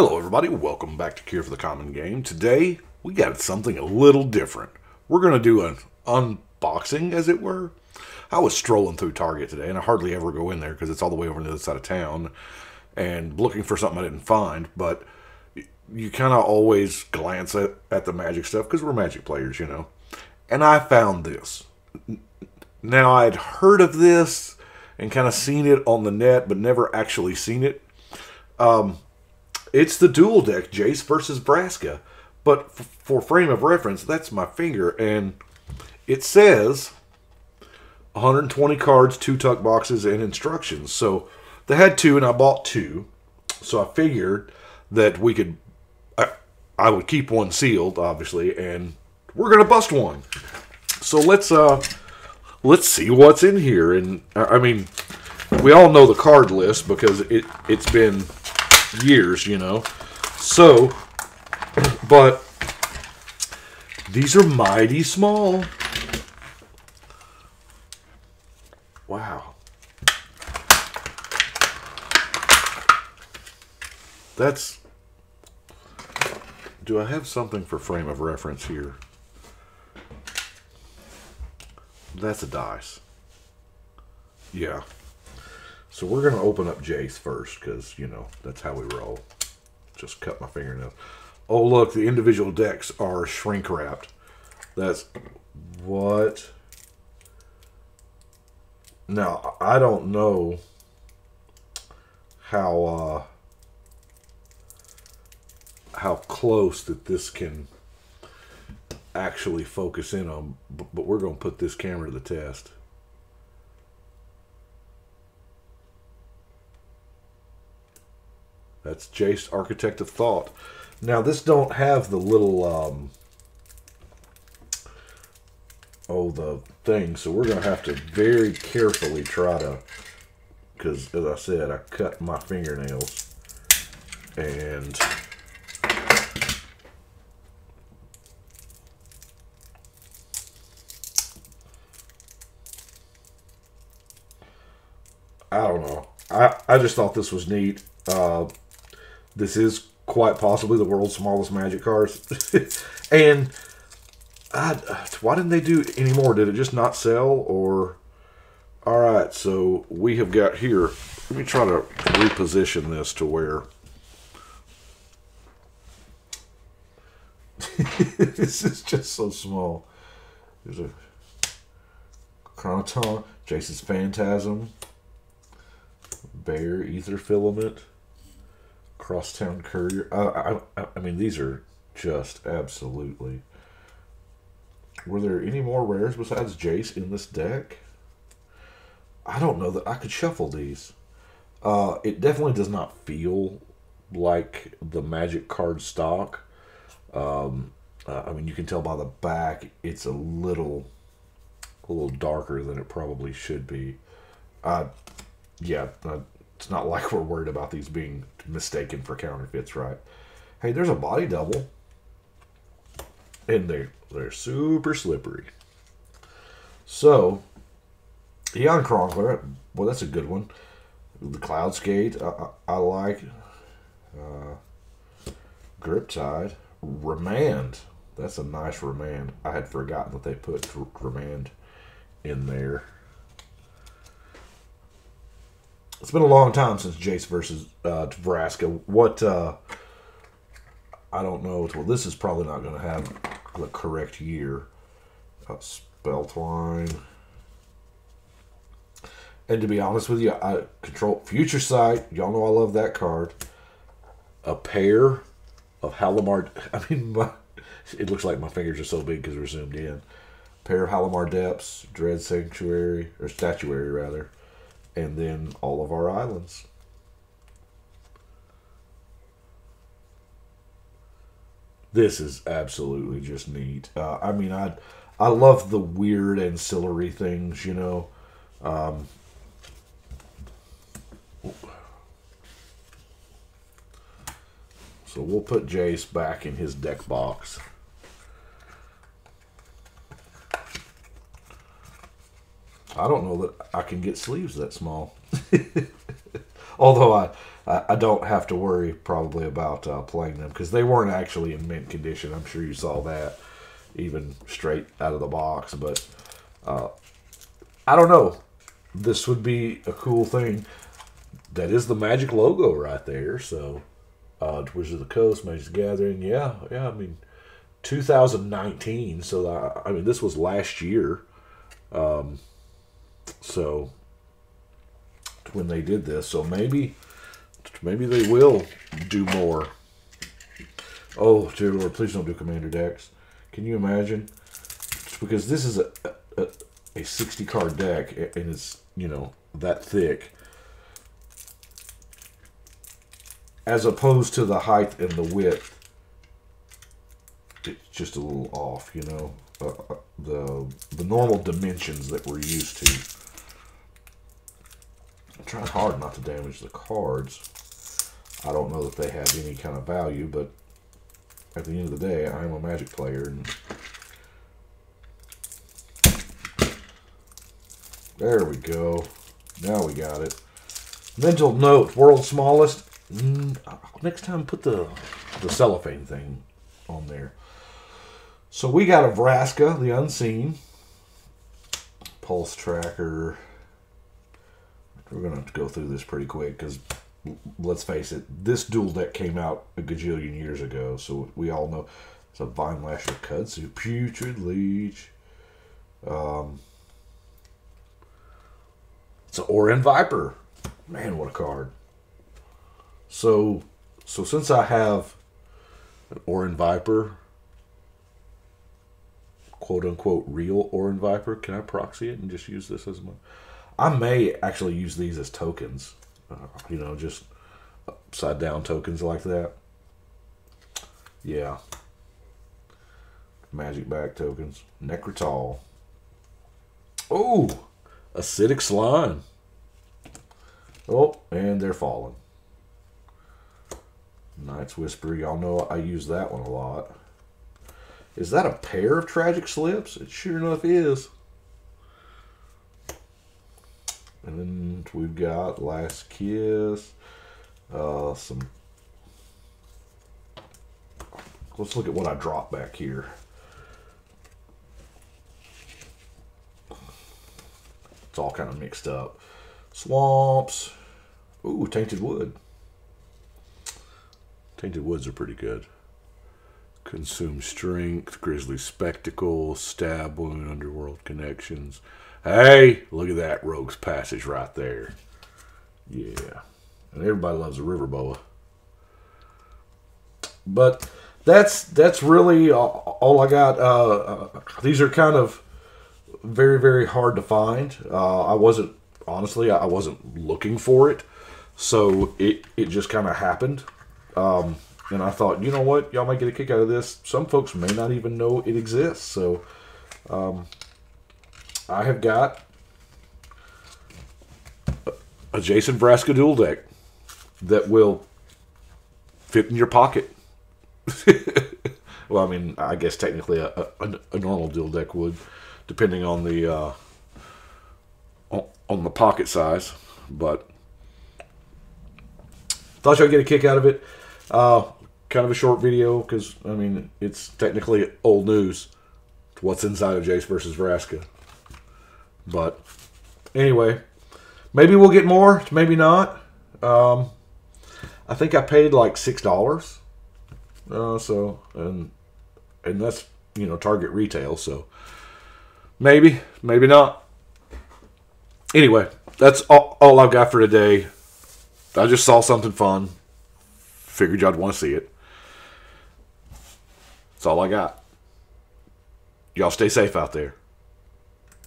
Hello everybody, welcome back to Cure for the Common Game. Today, we got something a little different. We're going to do an unboxing, as it were. I was strolling through Target today, and I hardly ever go in there because it's all the way over on the other side of town, and looking for something I didn't find, but you kind of always glance at the Magic stuff because we're Magic players, you know. And I found this. Now, I'd heard of this and kind of seen it on the net, but never actually seen it. It's the dual deck, Jace versus Vraska. But for frame of reference, that's my finger. And it says 120 cards, 2 tuck boxes, and instructions. So they had 2, and I bought 2. So I figured that we could... I would keep one sealed, obviously, and we're going to bust one. So let's see what's in here. And, I mean, we all know the card list because it's been... years, you know. So, but these are mighty small. Wow. That's... Do I have something for frame of reference here? That's a dice. Yeah. So we're going to open up Jace first because, you know, that's how we roll. Just cut my fingernail. Oh, look, the individual decks are shrink-wrapped. That's... what? Now, I don't know how close that this can actually focus in on, but we're going to put this camera to the test. That's Jace, Architect of Thought. Now, this don't have the little, the thing. So we're going to have to very carefully try to, because, as I said, I cut my fingernails. And I don't know. I just thought this was neat. This is quite possibly the world's smallest Magic cards. And why didn't they do any more? Did it just not sell? Or... Alright, so we have got here... Let me try to reposition this to where... This is just so small. There's a... Chronoton, Jace's Phantasm, Bear, Ether Filament, Crosstown Courier. I mean, these are just absolutely... Were there any more rares besides Jace in this deck? I don't know that I could shuffle these. It definitely does not feel like the Magic card stock. I mean, you can tell by the back it's a little darker than it probably should be. Yeah, it's not like we're worried about these being mistaken for counterfeits, right? Hey, there's a body double. And they're super slippery. So, Eon Chronicler, well, that's a good one. The Cloudskate, I like. Griptide. Remand, that's a nice Remand. I had forgotten that they put Remand in there. It's been a long time since Jace versus Vraska. What, I don't know. Well, this is probably not going to have the correct year. Spelltwine. And to be honest with you, I control Future Sight. Y'all know I love that card. A pair of Halimar... I mean, it looks like my fingers are so big because we're zoomed in. A pair of Halimar Depths, Dread Sanctuary, or Statuary, rather. And then all of our islands. This is absolutely just neat. I mean, I love the weird ancillary things, you know. So we'll put Jace back in his deck box. I don't know that I can get sleeves that small. Although I don't have to worry probably about playing them because they weren't actually in mint condition. I'm sure you saw that even straight out of the box. But I don't know. This would be a cool thing. That is the Magic logo right there. So Wizards of the Coast, Magic: the Gathering. Yeah, yeah. I mean, 2019. So I mean, this was last year. So when they did this, so maybe they will do more. Oh, dear Lord, please don't do Commander decks. Can you imagine? Just because this is a 60-card deck, and it's, you know, that thick. As opposed to the height and the width, it's just a little off, you know? The normal dimensions that we're used to. I'm trying hard not to damage the cards. I don't know that they have any kind of value, but at the end of the day, I am a Magic player. And there we go. Now we got it. Mental note, world smallest. Next time, put the cellophane thing on there. So we got a Vraska, the Unseen. Pulse Tracker. We're going to have to go through this pretty quick because, let's face it, this dual deck came out a gajillion years ago, so we all know. It's a Vine Lasher, Kudzu, Putrid Leech. It's an Oran Viper. Man, what a card. So since I have an Oran Viper, quote-unquote real Oran Viper, can I proxy it and just use this as my... I may actually use these as tokens, you know, just upside down tokens like that. Yeah. Magic back tokens. Necrotal. Oh, acidic slime. Oh, and they're falling. Night's Whisper. Y'all know I use that one a lot. Is that a pair of Tragic Slips? It sure enough is. And then we've got Last Kiss. Let's look at what I dropped back here. It's all kind of mixed up. Swamps. Ooh, Tainted Wood. Tainted Woods are pretty good. Consume Strength, Grisly Spectacle, Stab Wound, Underworld Connections. Hey, look at that Rogue's Passage right there. Yeah. And everybody loves a river boa. But that's really all I got. These are kind of very, very hard to find. Honestly, I wasn't looking for it. So it just kind of happened. And I thought, you know what? Y'all might get a kick out of this. Some folks may not even know it exists. So, I have got a Jace and Vraska dual deck that will fit in your pocket. Well, I mean, I guess technically a normal dual deck would, depending on the on the pocket size. But thought y'all get a kick out of it. Kind of a short video because I mean it's technically old news. It's what's inside of Jace versus Vraska. But anyway, maybe we'll get more, maybe not. I think I paid like $6. So and that's, you know, Target retail, so maybe, maybe not. Anyway, that's all I've got for today. I just saw something fun. Figured y'all'd want to see it. That's all I got. Y'all stay safe out there.